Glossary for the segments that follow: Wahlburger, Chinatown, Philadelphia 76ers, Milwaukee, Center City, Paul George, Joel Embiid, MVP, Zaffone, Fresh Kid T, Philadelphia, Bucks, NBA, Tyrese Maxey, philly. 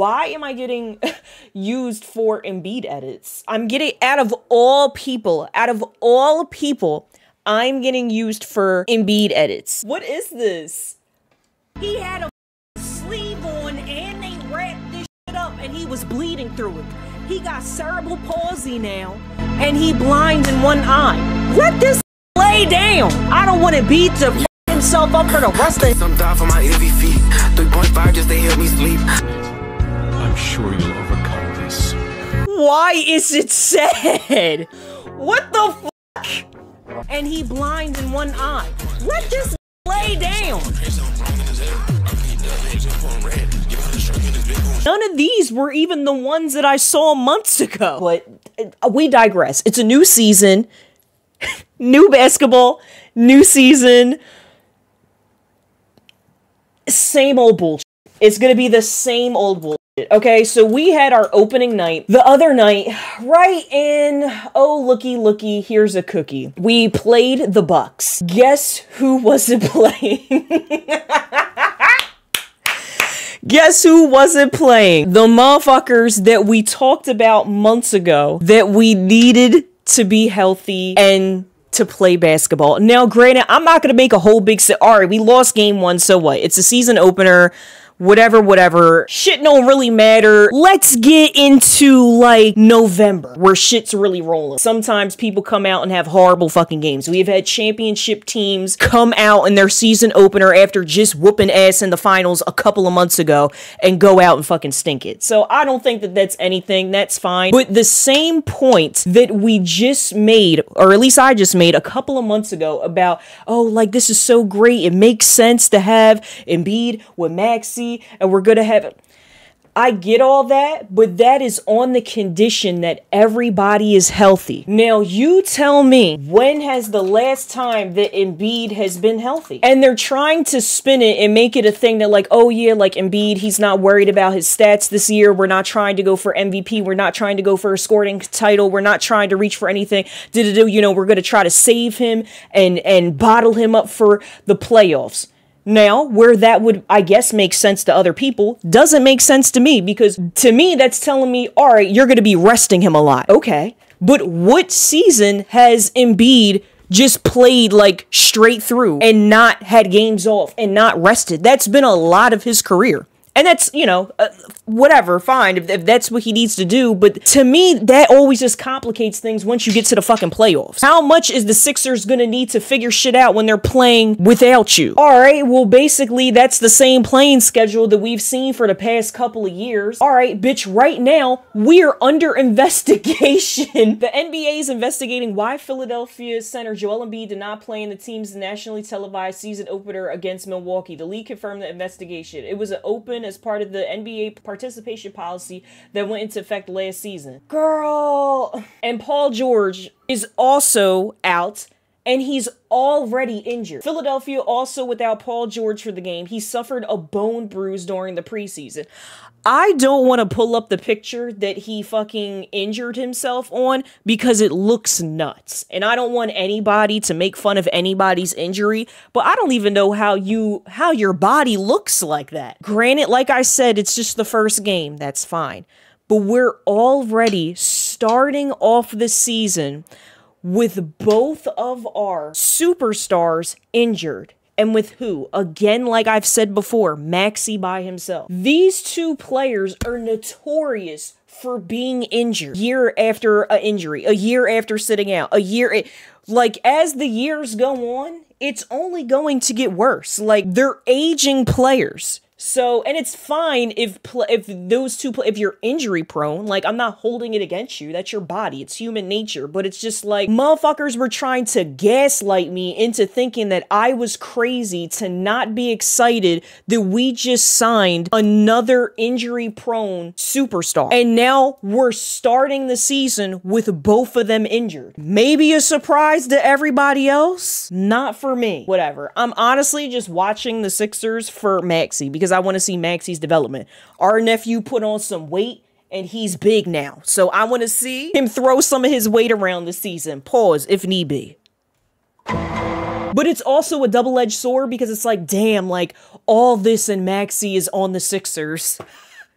Why am I getting used for Embiid edits? I'm getting, out of all people, I'm getting used for Embiid edits. What is this? He had a sleeve on and they wrapped this shit up and he was bleeding through it. He got cerebral palsy now and he blind in one eye. Let this lay down. I don't want to beat the himself up for the rest of some die for my MVP. 3.5 just to help me sleep. I'm sure you'll overcome this. Why is it sad? What the fuck? And he blind in one eye. Let this lay down. None of these were even the ones that I saw months ago. But we digress. It's a new season. New basketball. New season. Same old bullshit. It's gonna be the same old bullshit. Okay, so we had our opening night the other night, right in, oh, looky, here's a cookie. We played the Bucks. Guess who wasn't playing? Guess who wasn't playing? The motherfuckers that we talked about months ago that we needed to be healthy and to play basketball. Now, granted, I'm not going to make a whole big set. All right, we lost game 1, so what? It's a season opener. Whatever. Shit don't really matter. Let's get into, like, November, where shit's really rolling. Sometimes people come out and have horrible fucking games. We have had championship teams come out in their season opener after just whooping ass in the finals a couple of months ago and go out and fucking stink it. So I don't think that that's anything. That's fine. But the same point that we just made, or at least I just made a couple of months ago about, oh, like, this is so great. It makes sense to have Embiid with Maxey, and we're gonna have it. I get all that, but that is on the condition that everybody is healthy. Now, you tell me, when has the last time that Embiid has been healthy? And they're trying to spin it and make it a thing that, like, oh yeah, like Embiid, he's not worried about his stats this year. We're not trying to go for MVP. We're not trying to go for a scoring title. We're not trying to reach for anything. You know, we're gonna try to save him and bottle him up for the playoffs. Now, where that would, I guess, make sense to other people, doesn't make sense to me, because to me, that's telling me, all right, you're going to be resting him a lot. Okay, but what season has Embiid just played, like, straight through and not had games off and not rested? That's been a lot of his career. And that's, you know, whatever, fine, if that's what he needs to do. But to me, that always just complicates things once you get to the fucking playoffs. How much is the Sixers going to need to figure shit out when they're playing without you? All right, well, basically, that's the same playing schedule that we've seen for the past couple of years. All right, bitch, right now, we're under investigation. The NBA is investigating why Philadelphia center Joel Embiid did not play in the team's nationally televised season opener against Milwaukee. The league confirmed the investigation. It was an open as part of the NBA participation policy that went into effect last season. Girl! And Paul George is also out, and he's already injured. Philadelphia also without Paul George for the game. He suffered a bone bruise during the preseason. I don't want to pull up the picture that he fucking injured himself on because it looks nuts. And I don't want anybody to make fun of anybody's injury, but I don't even know how your body looks like that. Granted, like I said, it's just the first game. That's fine. But we're already starting off the season with both of our superstars injured. And with who? Again, like I've said before, Maxey by himself. These two players are notorious for being injured year after an injury, a year after sitting out, a year. Like, as the years go on, it's only going to get worse. Like, they're aging players. So, and it's fine if you're injury prone, like, I'm not holding it against you. That's your body. It's human nature. But it's just like, motherfuckers were trying to gaslight me into thinking that I was crazy to not be excited that we just signed another injury prone superstar. And now we're starting the season with both of them injured. Maybe a surprise to everybody else? Not for me. Whatever. I'm honestly just watching the Sixers for Maxey, because I want to see Maxey's development. Our nephew put on some weight and he's big now. So I want to see him throw some of his weight around this season. Pause if need be. But it's also a double-edged sword because it's like, damn, like all this and Maxey is on the Sixers.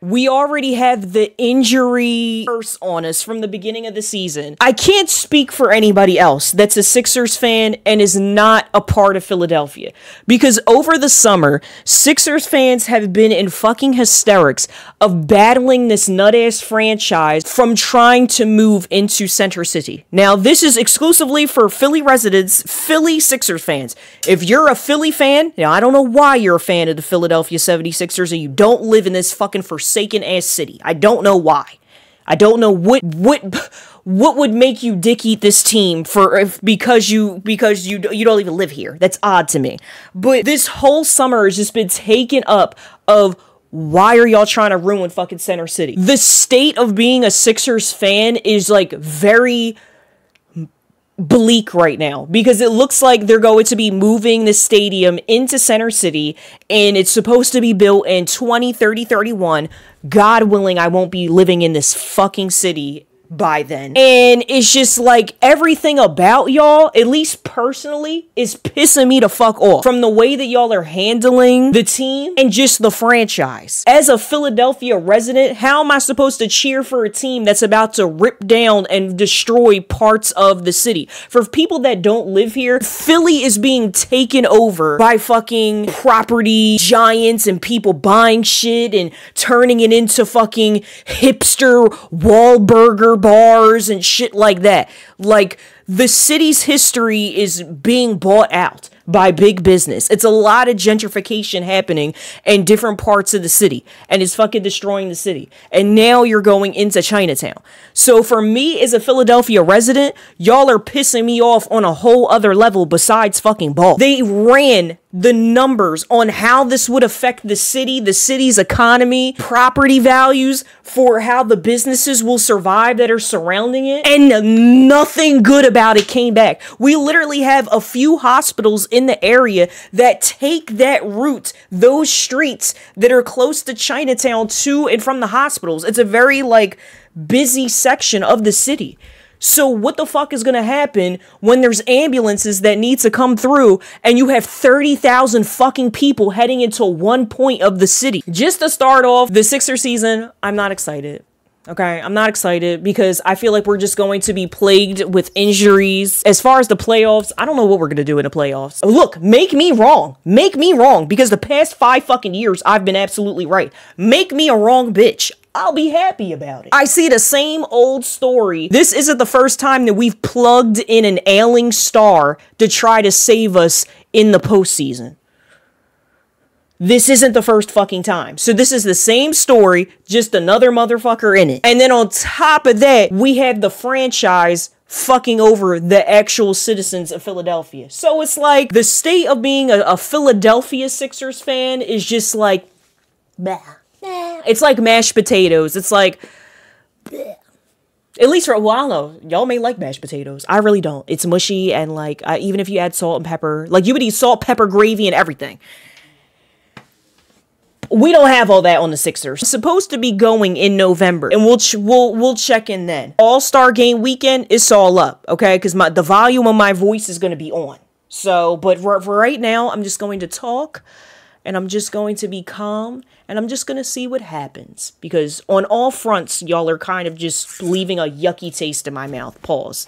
We already have the injury curse on us from the beginning of the season. I can't speak for anybody else that's a Sixers fan and is not a part of Philadelphia. Because over the summer, Sixers fans have been in fucking hysterics of battling this nut-ass franchise from trying to move into Center City. Now, this is exclusively for Philly residents, Philly Sixers fans. If you're a Philly fan, now I don't know why you're a fan of the Philadelphia 76ers and you don't live in this fucking forsaken-ass city. I don't know why. I don't know what would make you dick-eat this team for because you don't even live here. That's odd to me. But this whole summer has just been taken up of, why are y'all trying to ruin fucking Center City? The state of being a Sixers fan is, like, very bleak right now, because it looks like they're going to be moving the stadium into Center City, and it's supposed to be built in 2031. God willing, I won't be living in this fucking city by then. And it's just like everything about y'all, at least personally, is pissing me the fuck off. From the way that y'all are handling the team and just the franchise. As a Philadelphia resident, how am I supposed to cheer for a team that's about to rip down and destroy parts of the city? For people that don't live here, Philly is being taken over by fucking property giants and people buying shit and turning it into fucking hipster Wahlburger bars and shit like that. Like, the city's history is being bought out by big business. It's a lot of gentrification happening in different parts of the city, and it's fucking destroying the city. And now you're going into Chinatown. So for me as a Philadelphia resident, y'all are pissing me off on a whole other level besides fucking ball. They ran the numbers on how this would affect the city, the city's economy, property values, for how the businesses will survive that are surrounding it, and nothing good about it came back. We literally have a few hospitals in the area that take that route, those streets that are close to Chinatown, to and from the hospitals. It's a very, like, busy section of the city. So what the fuck is gonna happen when there's ambulances that need to come through and you have 30,000 fucking people heading into one point of the city? Just to start off the Sixers season, I'm not excited. Okay, I'm not excited because I feel like we're just going to be plagued with injuries. As far as the playoffs, I don't know what we're going to do in the playoffs. Look, make me wrong. Make me wrong, because the past 5 fucking years, I've been absolutely right. Make me a wrong bitch. I'll be happy about it. I see the same old story. This isn't the first time that we've plugged in an ailing star to try to save us in the postseason. This isn't the first fucking time. So this is the same story, just another motherfucker in it. And then on top of that, we have the franchise fucking over the actual citizens of Philadelphia. So it's like the state of being a Philadelphia Sixers fan is just like, bleh. It's like mashed potatoes. It's like, bleh. At least for a while, y'all may like mashed potatoes. I really don't. It's mushy, and like, even if you add salt and pepper, like, you would eat salt, pepper, gravy, and everything. We don't have all that on the Sixers. It's supposed to be going in November, and we'll check in then. All-Star Game weekend, it's all up, okay? Because the volume of my voice is going to be on. So, but for right now, I'm just going to talk, and I'm just going to be calm, and I'm just going to see what happens. Because on all fronts, y'all are kind of just leaving a yucky taste in my mouth. Pause.